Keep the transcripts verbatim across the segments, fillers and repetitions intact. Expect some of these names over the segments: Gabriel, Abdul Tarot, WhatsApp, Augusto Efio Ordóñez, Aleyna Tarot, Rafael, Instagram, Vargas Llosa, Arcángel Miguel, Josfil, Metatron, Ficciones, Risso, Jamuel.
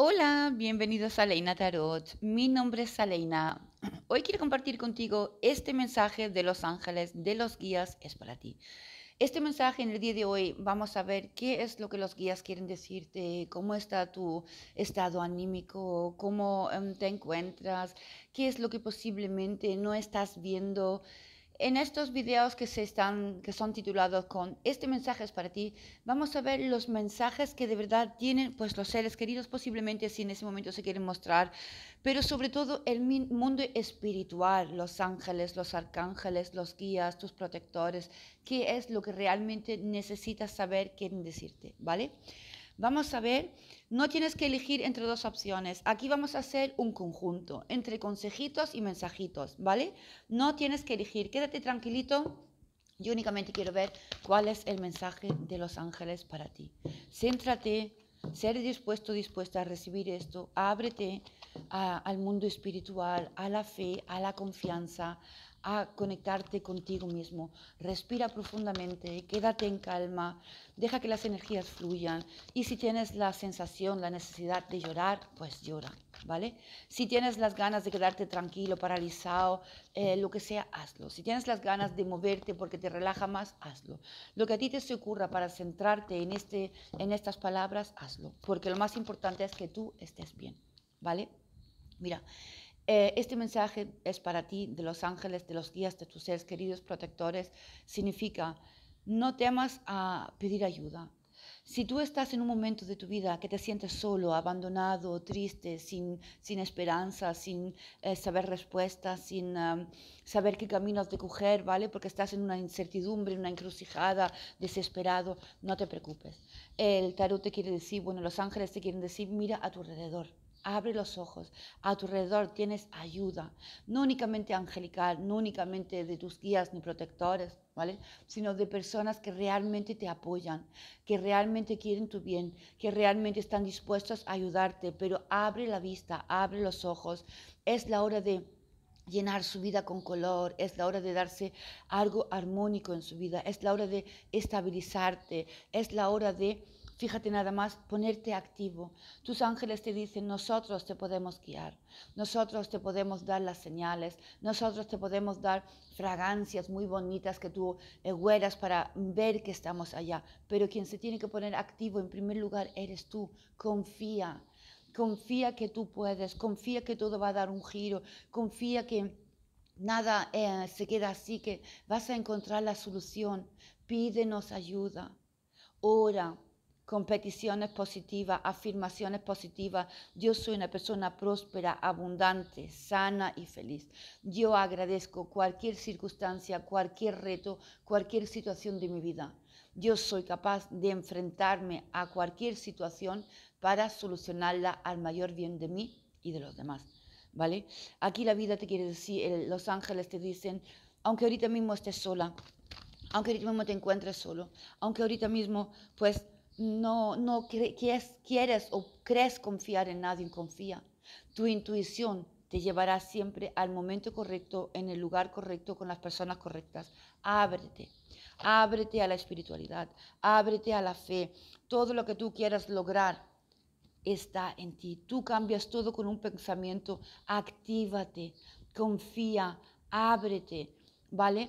Hola, bienvenidos a Aleyna Tarot. Mi nombre es Aleyna. Hoy quiero compartir contigo este mensaje de los ángeles, de los guías, es para ti. Este mensaje en el día de hoy vamos a ver qué es lo que los guías quieren decirte, cómo está tu estado anímico, cómo te encuentras, qué es lo que posiblemente no estás viendo. En estos videos que, se están, que son titulados con este mensaje es para ti, vamos a ver los mensajes que de verdad tienen pues, los seres queridos, posiblemente si en ese momento se quieren mostrar, pero sobre todo el mundo espiritual, los ángeles, los arcángeles, los guías, tus protectores, qué es lo que realmente necesitas saber, quieren decirte, ¿vale? Vamos a ver, no tienes que elegir entre dos opciones. Aquí vamos a hacer un conjunto entre consejitos y mensajitos, ¿vale? No tienes que elegir, quédate tranquilito. Yo únicamente quiero ver cuál es el mensaje de los ángeles para ti. Céntrate, ser dispuesto, dispuesta a recibir esto. Ábrete a, al mundo espiritual, a la fe, a la confianza, a conectarte contigo mismo. Respira profundamente, quédate en calma, deja que las energías fluyan y si tienes la sensación, la necesidad de llorar, pues llora, ¿vale? Si tienes las ganas de quedarte tranquilo, paralizado, eh, lo que sea, hazlo. Si tienes las ganas de moverte porque te relaja más, hazlo. Lo que a ti te se ocurra para centrarte en, este, en estas palabras, hazlo, porque lo más importante es que tú estés bien, ¿vale? Mira, este mensaje es para ti, de los ángeles, de los guías, de tus seres queridos, protectores. Significa, no temas a pedir ayuda. Si tú estás en un momento de tu vida que te sientes solo, abandonado, triste, sin, sin esperanza, sin eh, saber respuestas, sin um, saber qué caminos de coger, ¿vale? Porque estás en una incertidumbre, en una encrucijada, desesperado, no te preocupes. El tarot te quiere decir, bueno, los ángeles te quieren decir, mira a tu alrededor. Abre los ojos, a tu alrededor tienes ayuda, no únicamente angelical, no únicamente de tus guías ni protectores, ¿vale? Sino de personas que realmente te apoyan, que realmente quieren tu bien, que realmente están dispuestos a ayudarte, pero abre la vista, abre los ojos, es la hora de llenar su vida con color, es la hora de darse algo armónico en su vida, es la hora de estabilizarte, es la hora de... Fíjate nada más, ponerte activo. Tus ángeles te dicen, nosotros te podemos guiar, nosotros te podemos dar las señales, nosotros te podemos dar fragancias muy bonitas que tú eh, huelas para ver que estamos allá. Pero quien se tiene que poner activo en primer lugar eres tú. Confía, confía que tú puedes, confía que todo va a dar un giro, confía que nada eh, se queda así, que vas a encontrar la solución. Pídenos ayuda, ora. Con peticiones positivas, afirmaciones positivas. Yo soy una persona próspera, abundante, sana y feliz. Yo agradezco cualquier circunstancia, cualquier reto, cualquier situación de mi vida. Yo soy capaz de enfrentarme a cualquier situación para solucionarla al mayor bien de mí y de los demás, ¿vale? Aquí la vida te quiere decir, los ángeles te dicen, aunque ahorita mismo estés sola, aunque ahorita mismo te encuentres solo, aunque ahorita mismo, pues, No, no quieres, quieres o crees confiar en nadie, confía. Tu intuición te llevará siempre al momento correcto, en el lugar correcto, con las personas correctas. Ábrete, ábrete a la espiritualidad, ábrete a la fe. Todo lo que tú quieras lograr está en ti. Tú cambias todo con un pensamiento. Actívate, confía, ábrete, ¿vale?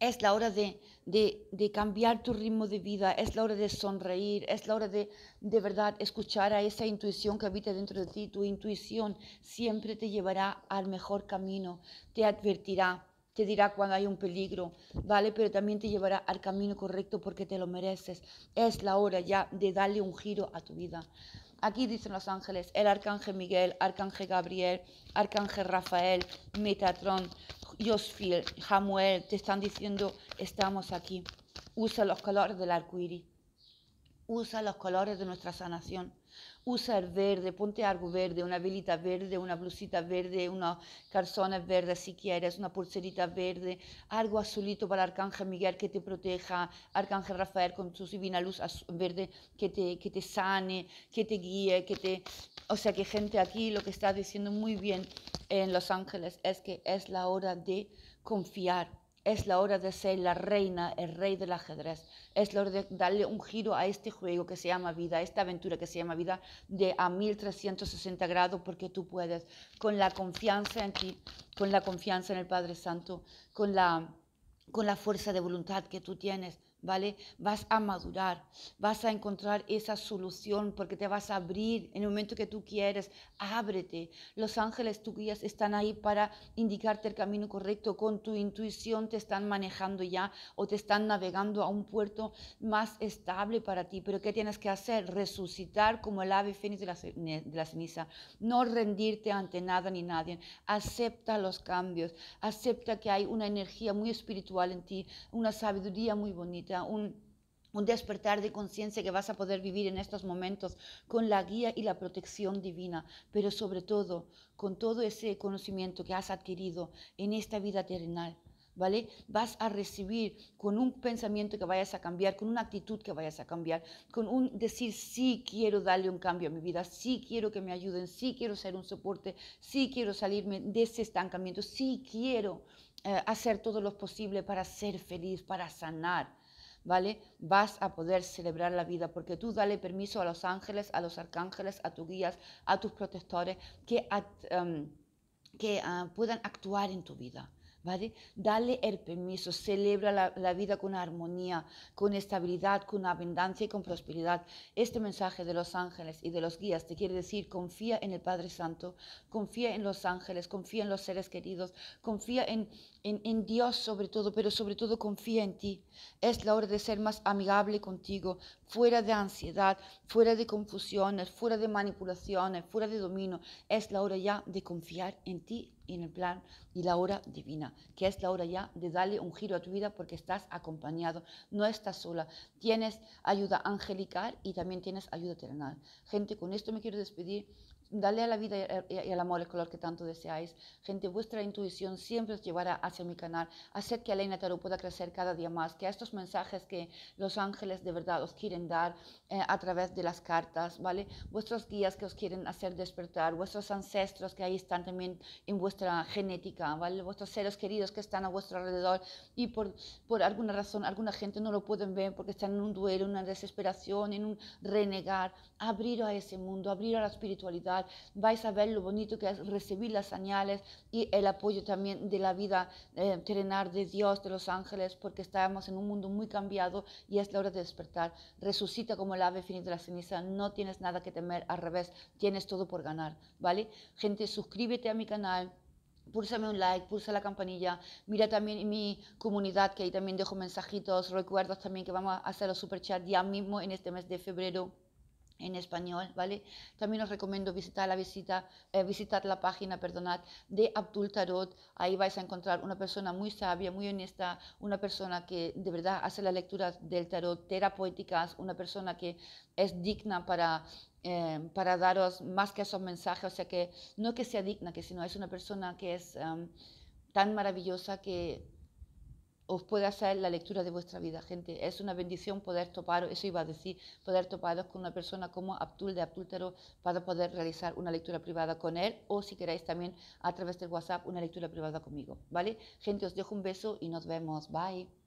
Es la hora de, de, de cambiar tu ritmo de vida, es la hora de sonreír, es la hora de de verdad escuchar a esa intuición que habita dentro de ti. Tu intuición siempre te llevará al mejor camino, te advertirá, te dirá cuando hay un peligro, ¿vale? Pero también te llevará al camino correcto porque te lo mereces. Es la hora ya de darle un giro a tu vida. Aquí dicen los ángeles, el Arcángel Miguel, Arcángel Gabriel, Arcángel Rafael, Metatron, Josfil, Jamuel, te están diciendo, estamos aquí. Usa los colores del arcoíris, usa los colores de nuestra sanación, usa el verde, ponte algo verde, una velita verde, una blusita verde, unos calzones verdes si quieres, una pulserita verde, algo azulito para Arcángel Miguel que te proteja, Arcángel Rafael con su divina luz verde que te, que te sane, que te guíe, que te... O sea que gente aquí lo que está diciendo muy bien en Los Ángeles es que es la hora de confiar, Es la hora de ser la reina, el rey del ajedrez. Es la hora de darle un giro a este juego que se llama vida, a esta aventura que se llama vida, de a mil trescientos sesenta grados, porque tú puedes, con la confianza en ti, con la confianza en el Padre Santo, con la, con la fuerza de voluntad que tú tienes, ¿vale? Vas a madurar, vas a encontrar esa solución porque te vas a abrir en el momento que tú quieres. Ábrete. Los ángeles, tus guías, están ahí para indicarte el camino correcto. Con tu intuición te están manejando ya o te están navegando a un puerto más estable para ti. Pero ¿qué tienes que hacer? Resucitar como el ave fénix de la, de la ceniza. No rendirte ante nada ni nadie. Acepta los cambios. Acepta que hay una energía muy espiritual en ti, una sabiduría muy bonita. Un, un despertar de conciencia que vas a poder vivir en estos momentos con la guía y la protección divina, pero sobre todo con todo ese conocimiento que has adquirido en esta vida terrenal, ¿vale? Vas a recibir con un pensamiento que vayas a cambiar, con una actitud que vayas a cambiar, con un decir sí quiero darle un cambio a mi vida, sí quiero que me ayuden, sí quiero ser un soporte, sí quiero salirme de ese estancamiento, sí quiero eh, hacer todo lo posible para ser feliz, para sanar. ¿Vale? Vas a poder celebrar la vida porque tú dale permiso a los ángeles, a los arcángeles, a tus guías, a tus protectores que, at, um, que uh, puedan actuar en tu vida. ¿Vale? Dale el permiso, celebra la, la vida con armonía, con estabilidad, con abundancia y con prosperidad. Este mensaje de los ángeles y de los guías te quiere decir, confía en el Padre Santo, confía en los ángeles, confía en los seres queridos, confía en, en, en Dios sobre todo, pero sobre todo confía en ti. Es la hora de ser más amigable contigo, fuera de ansiedad, fuera de confusiones, fuera de manipulaciones, fuera de dominio. Es la hora ya de confiar en ti, en el plan y la hora divina, que es la hora ya de darle un giro a tu vida porque estás acompañado, no estás sola, tienes ayuda angelical y también tienes ayuda terrenal. Gente, con esto me quiero despedir. Dale a la vida y al amor el color que tanto deseáis. Gente, vuestra intuición siempre os llevará hacia mi canal. Haced que Aleyna Tarot pueda crecer cada día más, que estos mensajes que los ángeles de verdad os quieren dar eh, a través de las cartas, ¿vale? Vuestros guías que os quieren hacer despertar, vuestros ancestros que ahí están también en vuestra genética, ¿vale? Vuestros seres queridos que están a vuestro alrededor y por, por alguna razón, alguna gente no lo pueden ver porque están en un duelo, en una desesperación, en un renegar. Abrir a ese mundo, abrir a la espiritualidad. Vais a ver lo bonito que es recibir las señales y el apoyo también de la vida eh, terrenal, de Dios, de los ángeles, porque estamos en un mundo muy cambiado y es la hora de despertar. Resucita como el ave fénix de la ceniza, no tienes nada que temer, al revés, tienes todo por ganar, ¿vale? Gente, suscríbete a mi canal. Púlsame un like, pulsa la campanilla, mira también en mi comunidad que ahí también dejo mensajitos, recuerdos también que vamos a hacer los superchats ya mismo en este mes de febrero. En español, ¿vale? También os recomiendo visitar la, visita, eh, visitar la página, perdonad, de Abdul Tarot. Ahí vais a encontrar una persona muy sabia, muy honesta, una persona que de verdad hace las lecturas del tarot terapéuticas, una persona que es digna para, eh, para daros más que esos mensajes. O sea que no que sea digna, que sino es una persona que es um, tan maravillosa que os puede hacer la lectura de vuestra vida, gente. Es una bendición poder toparos, eso iba a decir, poder toparos con una persona como Abdul de Abdul Tarot para poder realizar una lectura privada con él o si queréis también a través del WhatsApp una lectura privada conmigo, ¿vale? Gente, os dejo un beso y nos vemos. Bye.